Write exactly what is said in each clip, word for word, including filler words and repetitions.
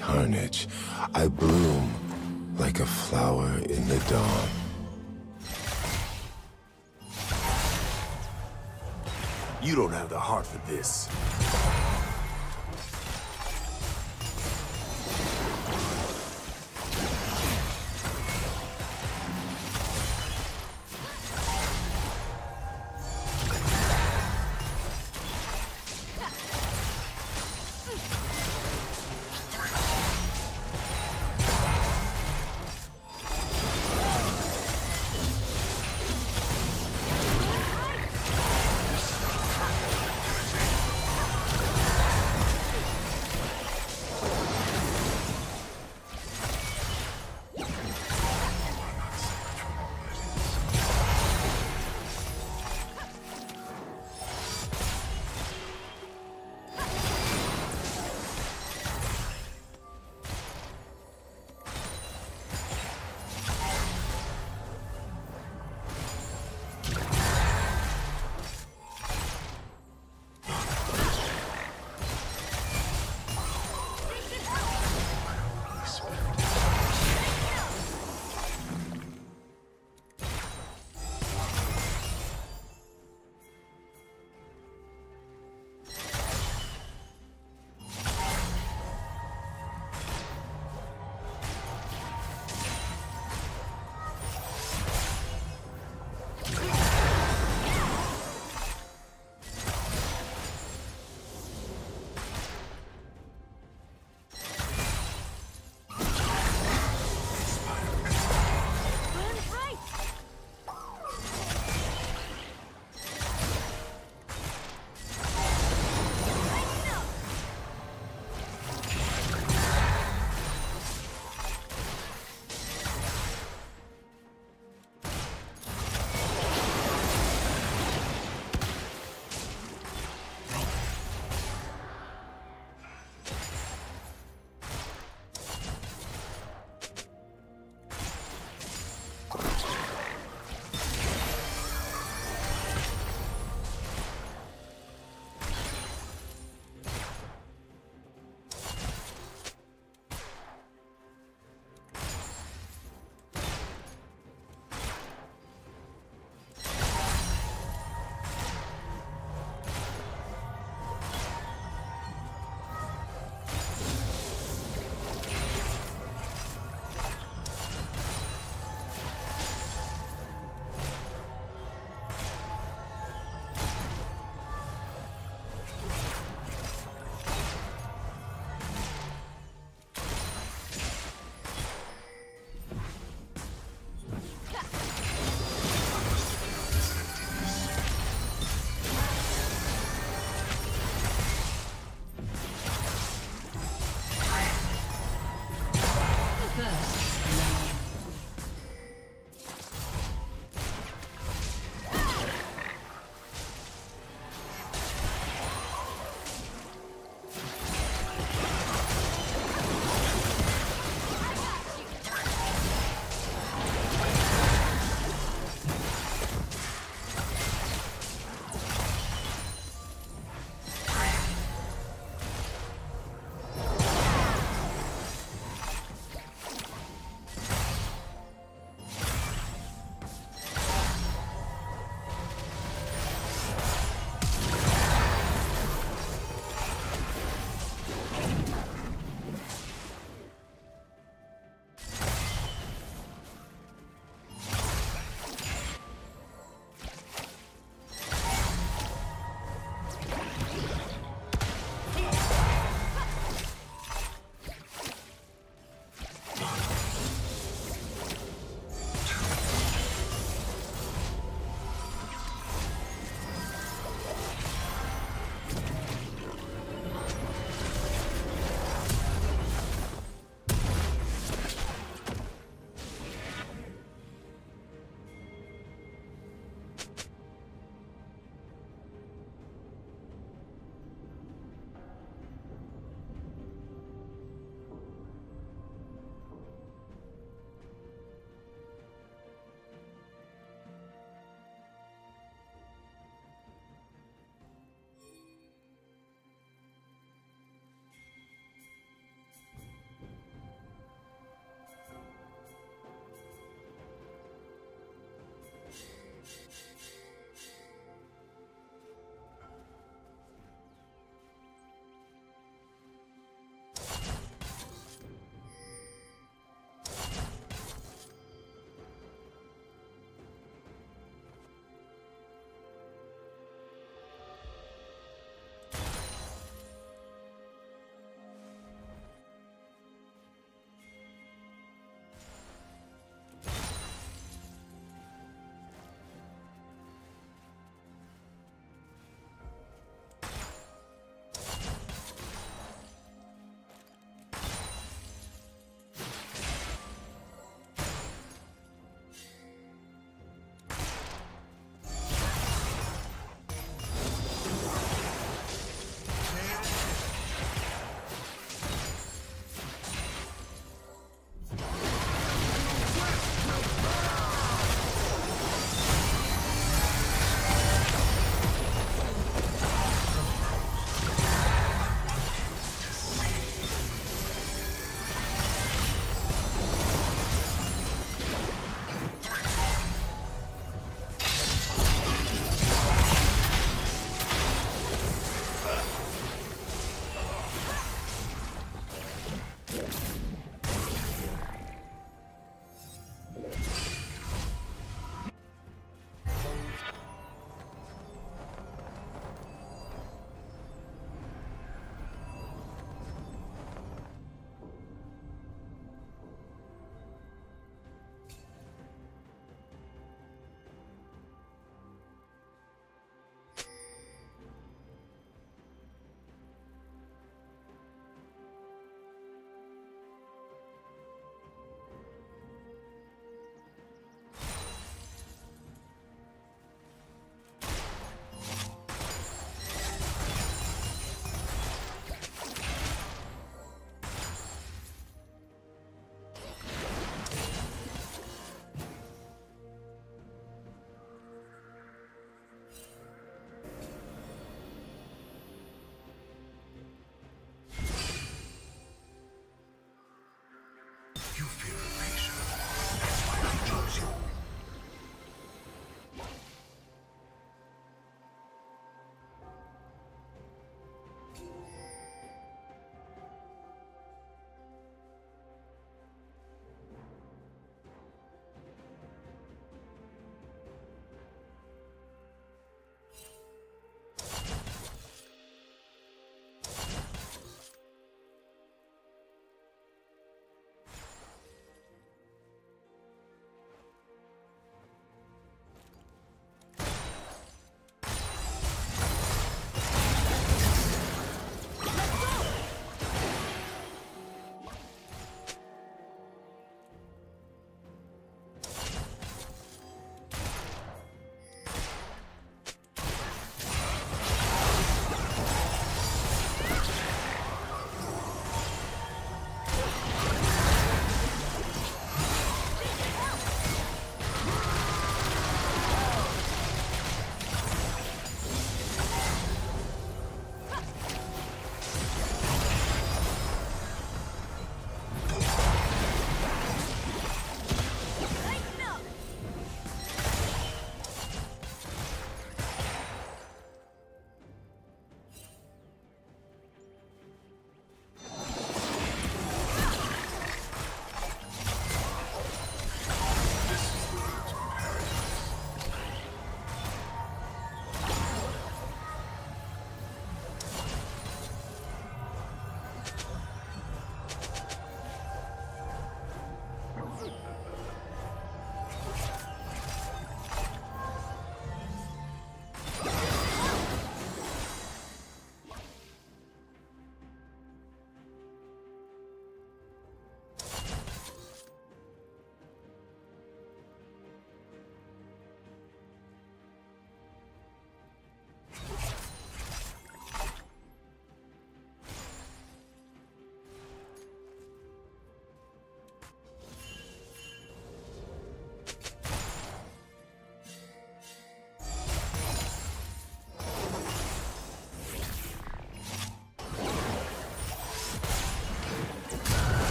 carnage, I bloom like a flower in the dawn. You don't have the heart for this.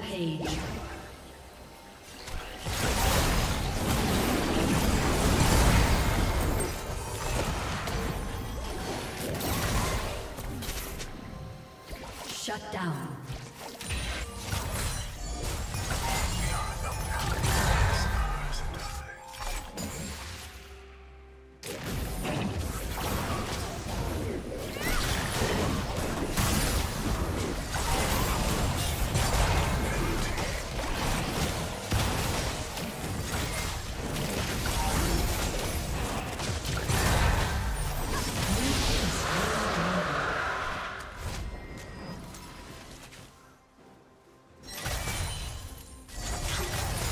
Rampage. Shut down.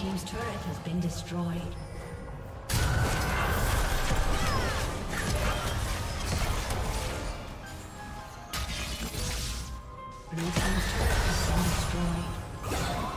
Has been destroyed. Team's turret has been destroyed. Blue team's turret has been destroyed.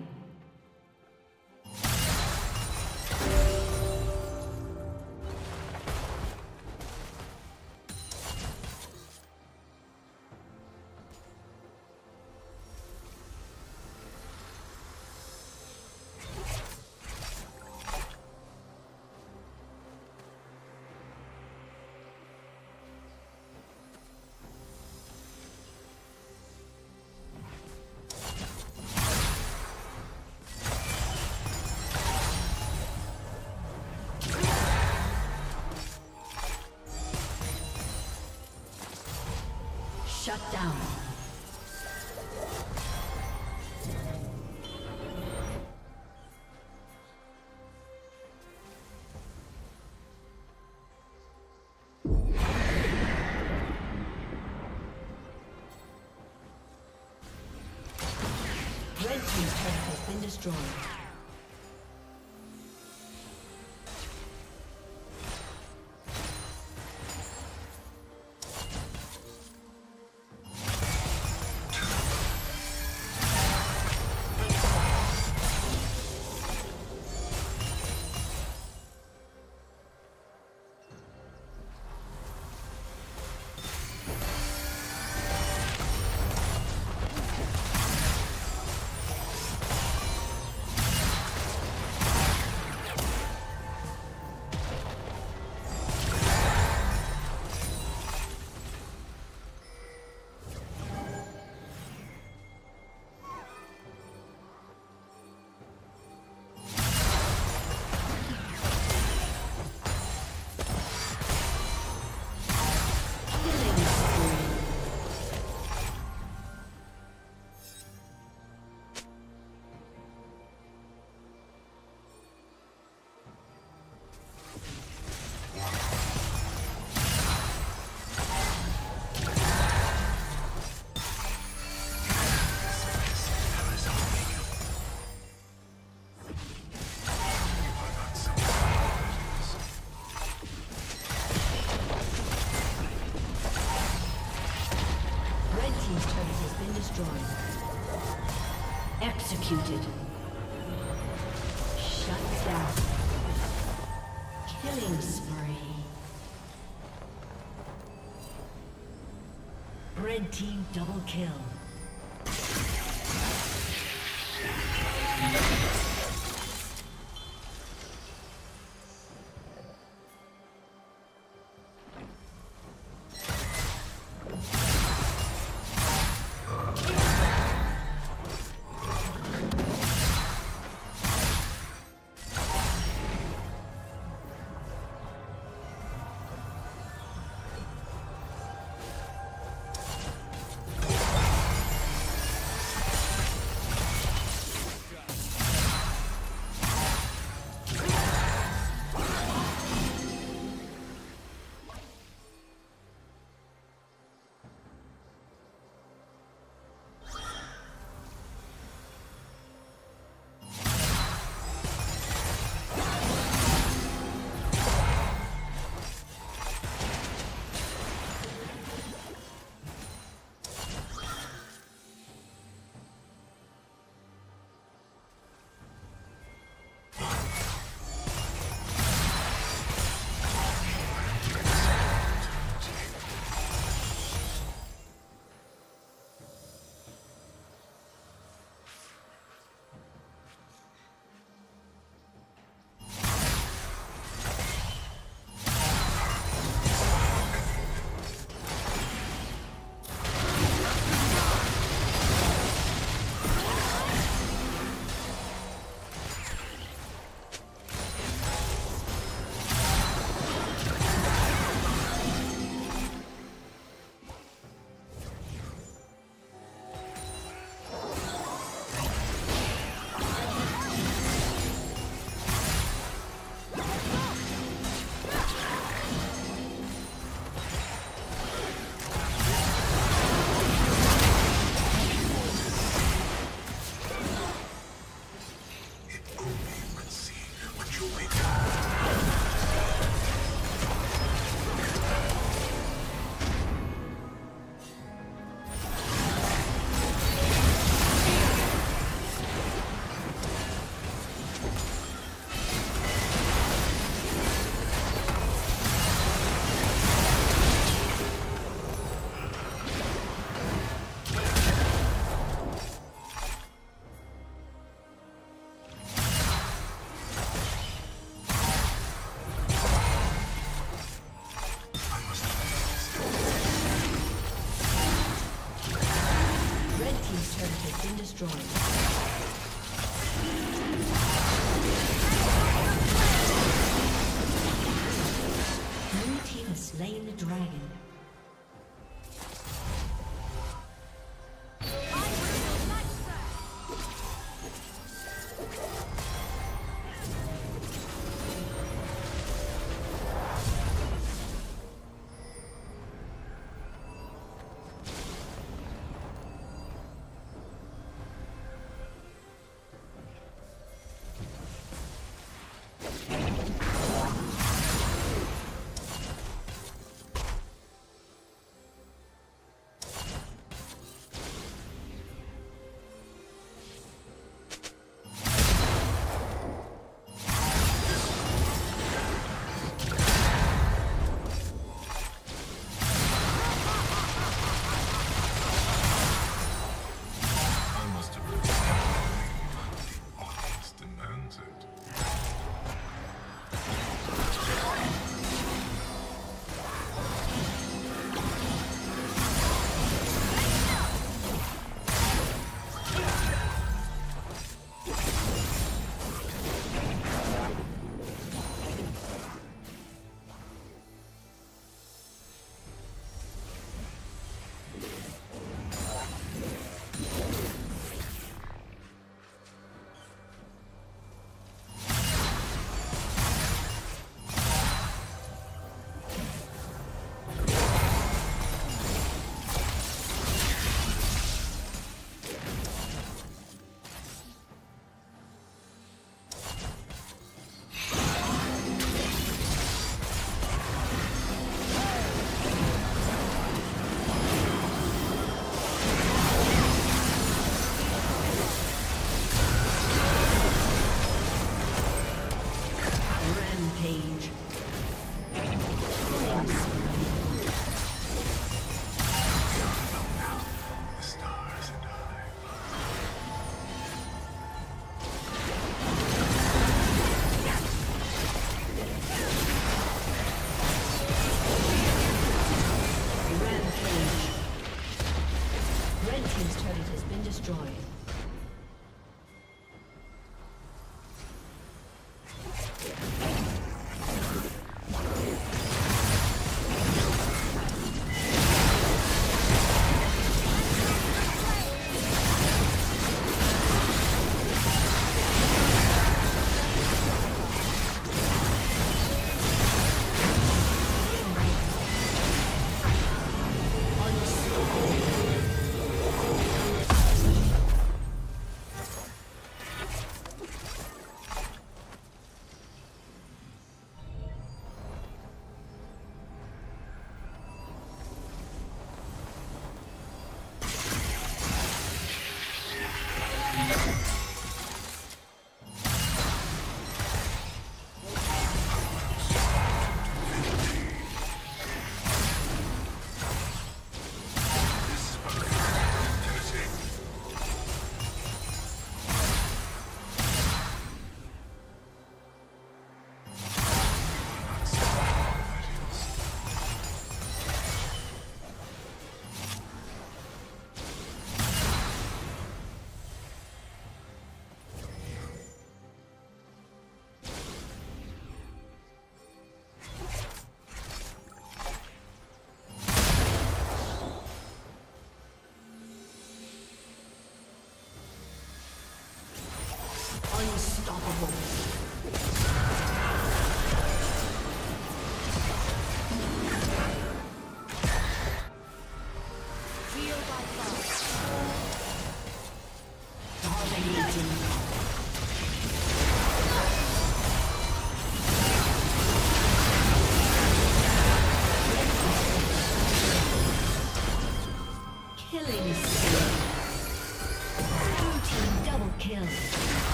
Shut down. Red team's turret has been destroyed. Executed. Shut down. Killing spree. Red team double kill. has been destroyed. Blue team has slain the dragon.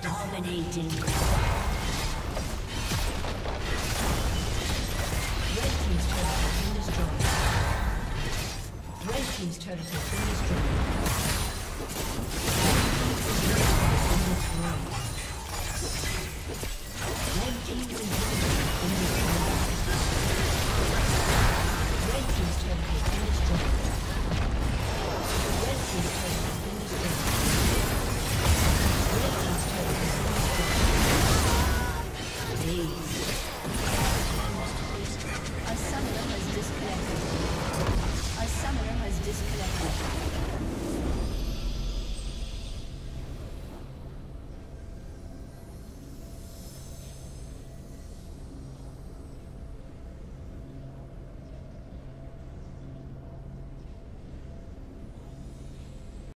Dominating. Red team's turret has been destroyed. Red team's turret has been destroyed. Red team's turret has been destroyed. Red team's turret has been destroyed.